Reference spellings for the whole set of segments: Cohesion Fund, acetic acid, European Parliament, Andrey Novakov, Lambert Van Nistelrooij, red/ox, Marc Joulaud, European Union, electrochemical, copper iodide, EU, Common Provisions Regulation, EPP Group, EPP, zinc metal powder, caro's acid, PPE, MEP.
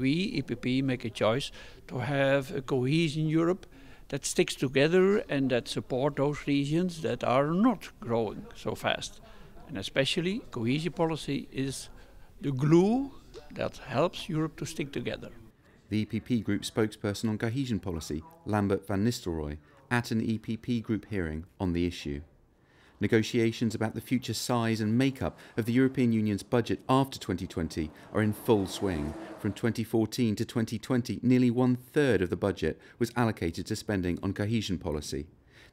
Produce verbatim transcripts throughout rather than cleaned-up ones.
we, E P P, make a choice to have a cohesion Europe that sticks together and that support those regions that are not growing so fast. And especially cohesion policy is the glue that helps Europe to stick together. The E P P Group spokesperson on cohesion policy, Lambert Van Nistelrooij, at an E P P Group hearing on the issue. Negotiations about the future size and makeup of the European Union's budget after twenty twenty are in full swing. From twenty fourteen to twenty twenty, nearly one-third of the budget was allocated to spending on cohesion policy.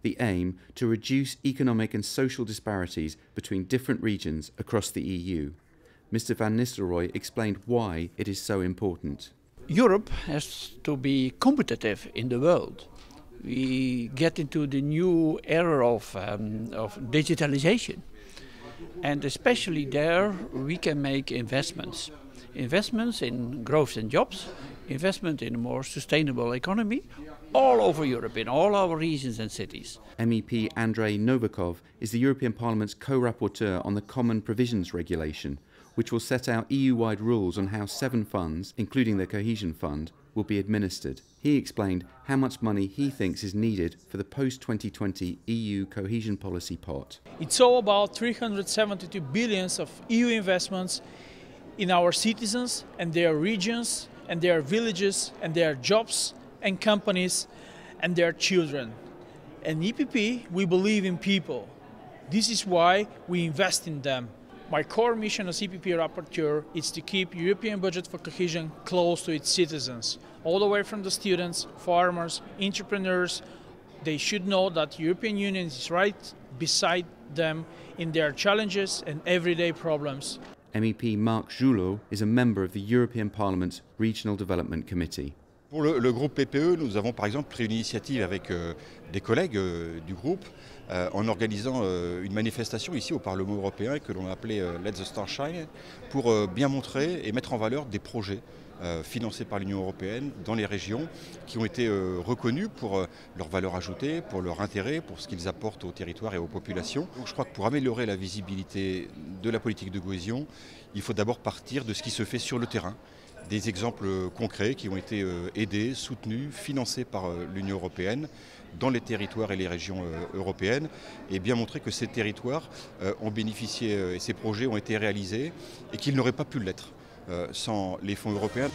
The aim to reduce economic and social disparities between different regions across the E U. Mister Van Nistelrooij explained why it is so important. Europe has to be competitive in the world. We get into the new era of, um, of digitalization, and especially there we can make investments. Investments in growth and jobs, investment in a more sustainable economy all over Europe, in all our regions and cities. M E P Andrey Novakov is the European Parliament's co-rapporteur on the Common Provisions Regulation, which will set out E U-wide rules on how seven funds, including the Cohesion Fund, will be administered. He explained how much money he thinks is needed for the post twenty twenty E U cohesion policy pot. It's all about three hundred seventy-two billions of E U investments in our citizens and their regions and their villages and their jobs and companies and their children. And E P P, we believe in people. This is why we invest in them. My core mission as E P P rapporteur is to keep European budget for cohesion close to its citizens, all the way from the students, farmers, entrepreneurs. They should know that European Union is right beside them in their challenges and everyday problems. M E P Marc Joulaud is a member of the European Parliament's Regional Development Committee. Pour le, le groupe P P E, nous avons par exemple pris une initiative avec euh, des collègues euh, du groupe euh, en organisant euh, une manifestation ici au Parlement européen que l'on appelait euh, « Let the Star Shine » pour euh, bien montrer et mettre en valeur des projets euh, financés par l'Union européenne dans les régions qui ont été euh, reconnus pour euh, leur valeur ajoutée, pour leur intérêt, pour ce qu'ils apportent aux territoires et aux populations. Donc, je crois que pour améliorer la visibilité de la politique de cohésion, il faut d'abord partir de ce qui se fait sur le terrain. Des exemples concrets qui ont été aidés, soutenus, financés par l'Union européenne dans les territoires et les régions européennes, et bien montrer que ces territoires ont bénéficié et ces projets ont été réalisés et qu'ils n'auraient pas pu l'être sans les fonds européens.